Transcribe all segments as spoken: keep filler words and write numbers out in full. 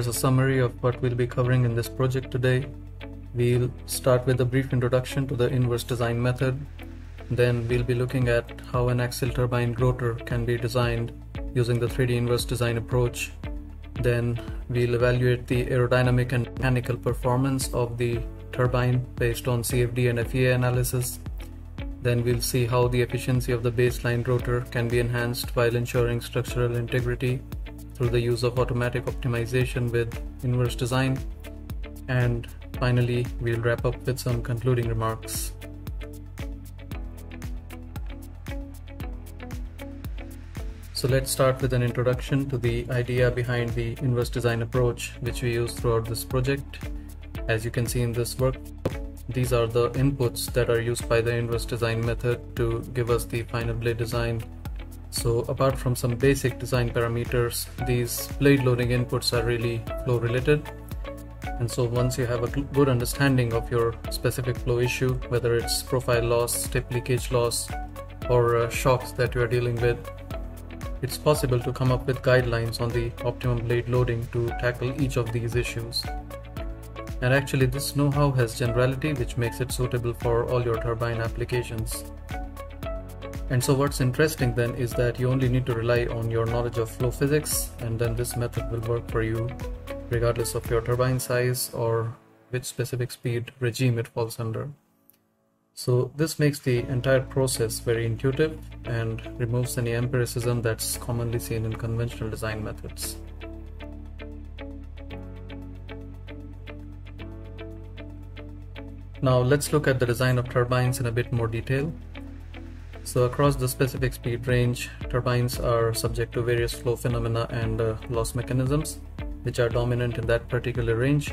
here's a summary of what we'll be covering in this project today. We'll start with a brief introduction to the inverse design method. Then we'll be looking at how an axial turbine rotor can be designed using the three D inverse design approach. Then we'll evaluate the aerodynamic and mechanical performance of the turbine based on C F D and F E A analysis. Then we'll see how the efficiency of the baseline rotor can be enhanced while ensuring structural integrity through the use of automatic optimization with inverse design. And finally, we'll wrap up with some concluding remarks. So let's start with an introduction to the idea behind the inverse design approach, which we use throughout this project. As you can see in this work, these are the inputs that are used by the inverse design method to give us the final blade design. So apart from some basic design parameters, these blade loading inputs are really flow related. And so once you have a good understanding of your specific flow issue, whether it's profile loss, tip leakage loss, or uh, shocks that you are dealing with, it's possible to come up with guidelines on the optimum blade loading to tackle each of these issues. And actually this know-how has generality, which makes it suitable for all your turbine applications. And so what's interesting then is that you only need to rely on your knowledge of flow physics, and then this method will work for you regardless of your turbine size or which specific speed regime it falls under. So this makes the entire process very intuitive and removes any empiricism that's commonly seen in conventional design methods. Now let's look at the design of turbines in a bit more detail. So across the specific speed range, turbines are subject to various flow phenomena and uh, loss mechanisms, which are dominant in that particular range.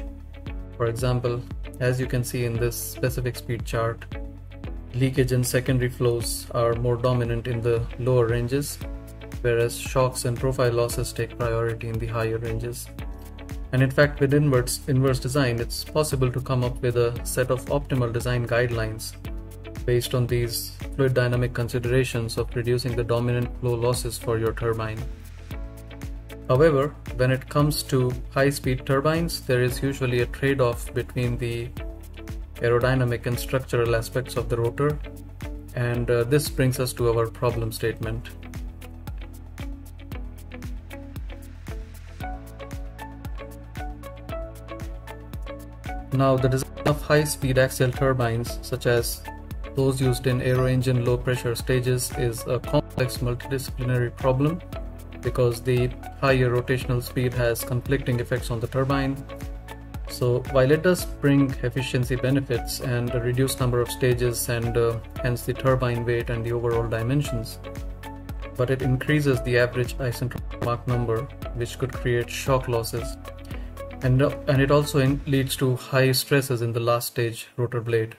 For example, as you can see in this specific speed chart, leakage and secondary flows are more dominant in the lower ranges, whereas shocks and profile losses take priority in the higher ranges. And in fact, with inverse, inverse design, it's possible to come up with a set of optimal design guidelines based on these fluid dynamic considerations of reducing the dominant flow losses for your turbine. However, when it comes to high-speed turbines, there is usually a trade-off between the aerodynamic and structural aspects of the rotor, and uh, this brings us to our problem statement. Now, the design of high-speed axial turbines, such as those used in aero engine low-pressure stages, is a complex multidisciplinary problem because the higher rotational speed has conflicting effects on the turbine. So while it does bring efficiency benefits and a reduced number of stages and uh, hence the turbine weight and the overall dimensions, but it increases the average isentropic Mach number, which could create shock losses, and, uh, and it also in leads to high stresses in the last stage rotor blade.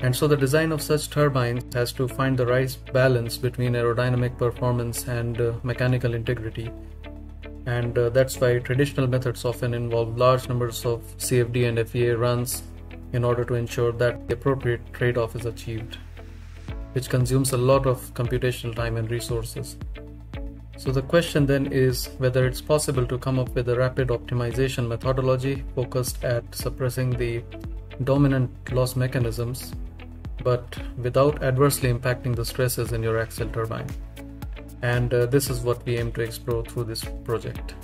And so the design of such turbines has to find the right balance between aerodynamic performance and uh, mechanical integrity. And uh, that's why traditional methods often involve large numbers of C F D and F E A runs in order to ensure that the appropriate trade-off is achieved, which consumes a lot of computational time and resources. So the question then is whether it's possible to come up with a rapid optimization methodology focused at suppressing the dominant loss mechanisms, but without adversely impacting the stresses in your axial turbine. And uh, this is what we aim to explore through this project.